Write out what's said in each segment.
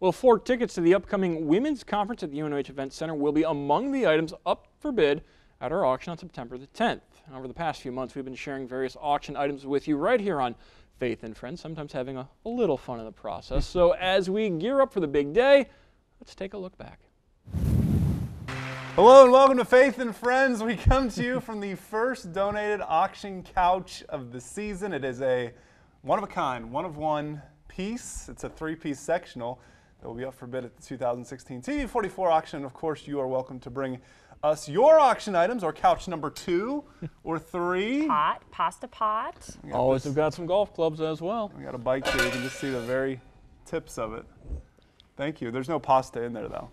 Well, 4 tickets to the upcoming Women's Conference at the UNOH Events Center will be among the items up for bid at our auction on September the 10th. Over the past few months, we've been sharing various auction items with you right here on Faith and Friends, sometimes having a little fun in the process. So as we gear up for the big day, let's take a look back. Hello and welcome to Faith and Friends. We come to you from the first donated auction couch of the season. It is a one-of-a-kind, one-of-one piece. It's a 3-piece sectional that will be up for bid at the 2016 TV-44 auction. Of course, you are welcome to bring us your auction items, or couch number 2 or 3. Pot, pasta pot. Always have got some golf clubs as well. We got a bike here. You can just see the very tips of it. Thank you. There's no pasta in there, though.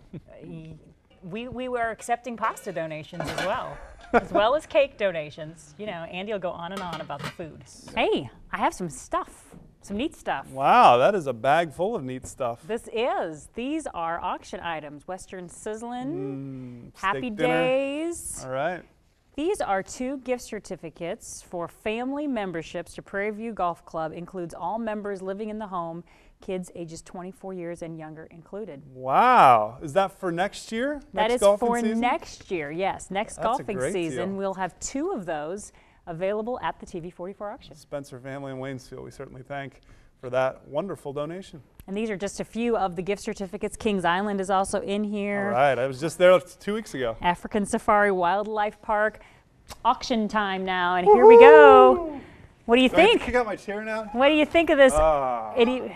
We were accepting pasta donations as well, as well as cake donations. You know, Andy will go on and on about the food. Hey, I have some stuff, some neat stuff. Wow, that is a bag full of neat stuff. This is. These are auction items. Western Sizzling, Happy Days. All right. These are 2 gift certificates for family memberships to Prairie View Golf Club. Includes all members living in the home, kids ages 24 years and younger included. Wow. Is that for next year? That is for next year, yes. Next golfing season. We'll have 2 of those available at the TV44 auction. Spencer family in Waynesfield, we certainly thank for that wonderful donation. And these are just a few of the gift certificates. Kings Island is also in here. All right, I was just there 2 weeks ago. African Safari Wildlife Park. Auction time now, and here we go. What do you think? I got my chair now. What do you think of this walker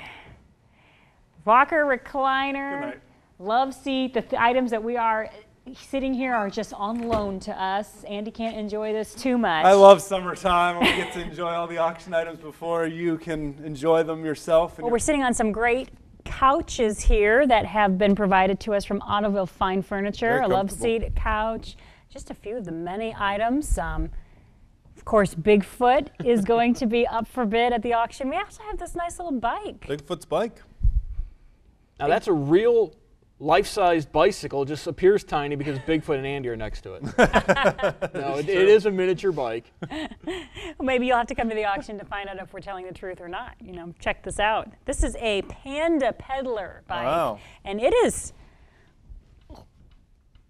recliner, love seat? The items that we are sitting here are just on loan to us. Andy can't enjoy this too much. I love summertime. We get to enjoy all the auction items before you can enjoy them yourself. Well, we're sitting on some great couches here that have been provided to us from Autoville Fine Furniture. A love seat, couch, just a few of the many items. Of course, Bigfoot is going to be up for bid at the auction. We also have this nice little bike. Bigfoot's bike. Now that's a real life-sized bicycle, just appears tiny because Bigfoot and Andy are next to it. No, it is a miniature bike. Well, maybe you'll have to come to the auction to find out if we're telling the truth or not. You know, check this out. This is a Panda Peddler bike. Wow. And it is,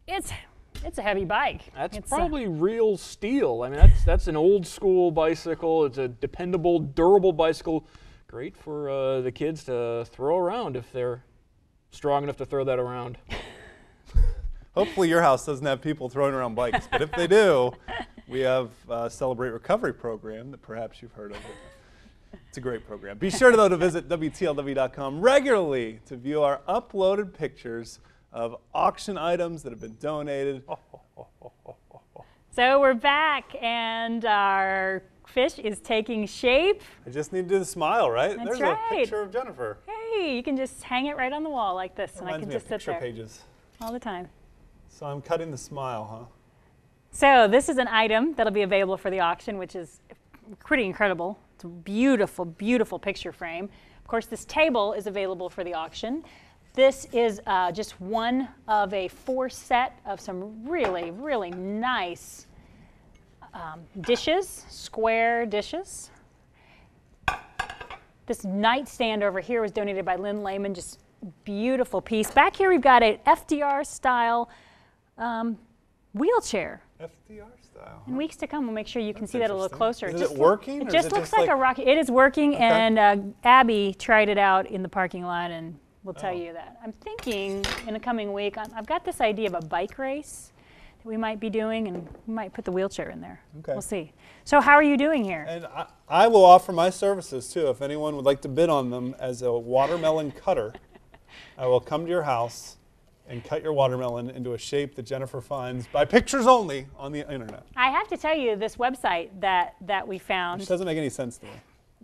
it's a heavy bike. That's probably real steel. I mean, that's an old-school bicycle. It's a dependable, durable bicycle. Great for the kids to throw around if they're strong enough to throw that around. Hopefully your house doesn't have people throwing around bikes, but if they do, we have a Celebrate Recovery program that perhaps you've heard of. It's a great program. Be sure, though, to visit WTLW.com regularly to view our uploaded pictures of auction items that have been donated. So we're back, and our fish is taking shape. I just need to do the smile, right? That's right. There's a picture of Jennifer. Hey, you can just hang it right on the wall like this, and I can just sit there. Pages. All the time. So I'm cutting the smile, huh? So this is an item that'll be available for the auction, which is pretty incredible. It's a beautiful, beautiful picture frame. Of course, this table is available for the auction. This is just one of a 4 set of some really, really nice dishes, square dishes. This nightstand over here was donated by Lynn Lehman, just beautiful piece. Back here we've got an FDR style wheelchair. FDR style. In weeks to come, we'll make sure you can see that a little closer. Is it working? It just looks like a rocket. It is working, and Abby tried it out in the parking lot, and we'll tell you that. I'm thinking in the coming week, I've got this idea of a bike race that we might be doing, and we might put the wheelchair in there. Okay. We'll see. So how are you doing here? And I will offer my services, too, if anyone would like to bid on them as a watermelon cutter. I will come to your house and cut your watermelon into a shape that Jennifer finds by pictures only on the internet. I have to tell you, this website that we found, which doesn't make any sense to me,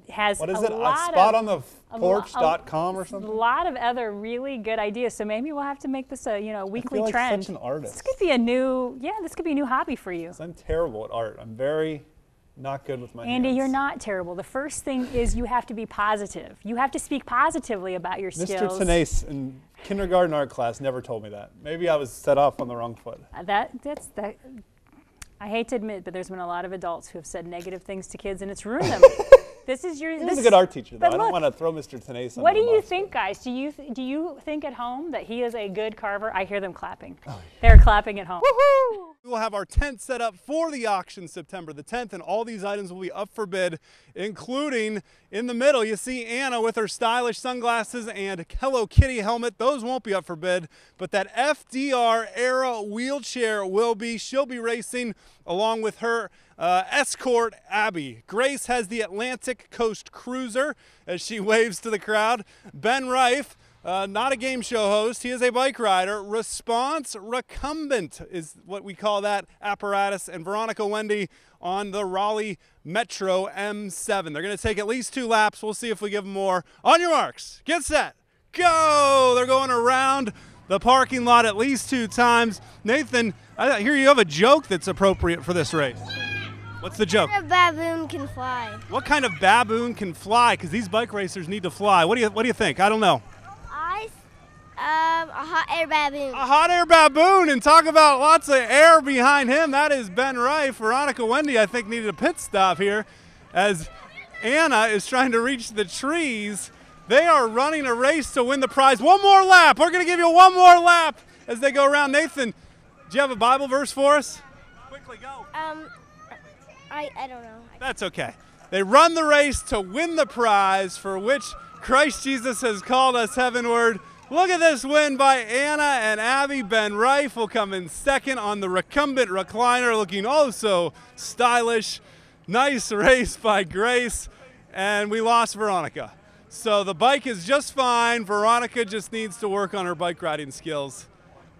has what is it? spotontheporch.com or something? A lot of other really good ideas. So maybe we'll have to make this a weekly I feel like trend. Such an artist. This could be a new new hobby for you. I'm terrible at art. I'm very not good with my hands. Andy, you're not terrible. The first thing is you have to be positive. You have to speak positively about your skills. Mr. Tenace in kindergarten art class never told me that. Maybe I was set off on the wrong foot. That's I hate to admit, but there's been a lot of adults who have said negative things to kids, and it's ruined them. This is your. He's a good art teacher, though. Look, I don't want to throw Mr. Tenay. What do you think, guys? Do you think at home that he is a good carver? I hear them clapping. Oh, yeah. They're clapping at home. Woohoo! We will have our tent set up for the auction September the 10th, and all these items will be up for bid, including in the middle. You see Anna with her stylish sunglasses and Hello Kitty helmet. Those won't be up for bid, but that FDR era wheelchair will be. She'll be racing along with her escort, Abby. Grace has the Atlantic Coast Cruiser as she waves to the crowd. Ben Rife, not a game show host, he is a bike rider. Response Recumbent is what we call that apparatus. And Veronica Wendy on the Raleigh Metro M7. They're going to take at least 2 laps. We'll see if we give them more. On your marks, get set, go! They're going around the parking lot at least 2 times. Nathan, I hear you have a joke that's appropriate for this race. What's the joke? What kind of baboon can fly? What kind of baboon can fly? Because these bike racers need to fly. What do you think? I don't know. A hot air baboon. A hot air baboon, and talk about lots of air behind him. That is Ben Rife. Veronica Wendy, I think, needed a pit stop here as Anna is trying to reach the trees. They are running a race to win the prize. One more lap. We're going to give you one more lap as they go around. Nathan, do you have a Bible verse for us? Quickly, go. I don't know. That's okay. They run the race to win the prize for which Christ Jesus has called us heavenward. Look at this win by Anna and Abby. Ben Rife will come in second on the recumbent recliner, looking also stylish. Nice race by Grace, and we lost Veronica. So the bike is just fine. Veronica just needs to work on her bike riding skills.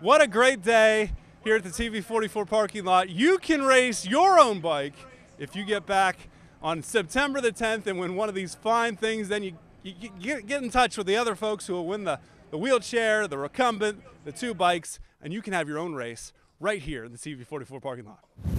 What a great day here at the TV44 parking lot. You can race your own bike if you get back on September the 10th and win one of these fine things. Then you get in touch with the other folks who will win the wheelchair, the recumbent, the 2 bikes, and you can have your own race right here in the TV44 parking lot.